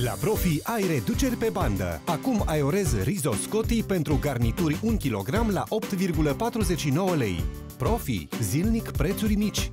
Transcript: La Profi ai reduceri pe bandă. Acum ai orez Riso Scotti pentru garnituri 1 kg la 8,49 lei. Profi, zilnic prețuri mici.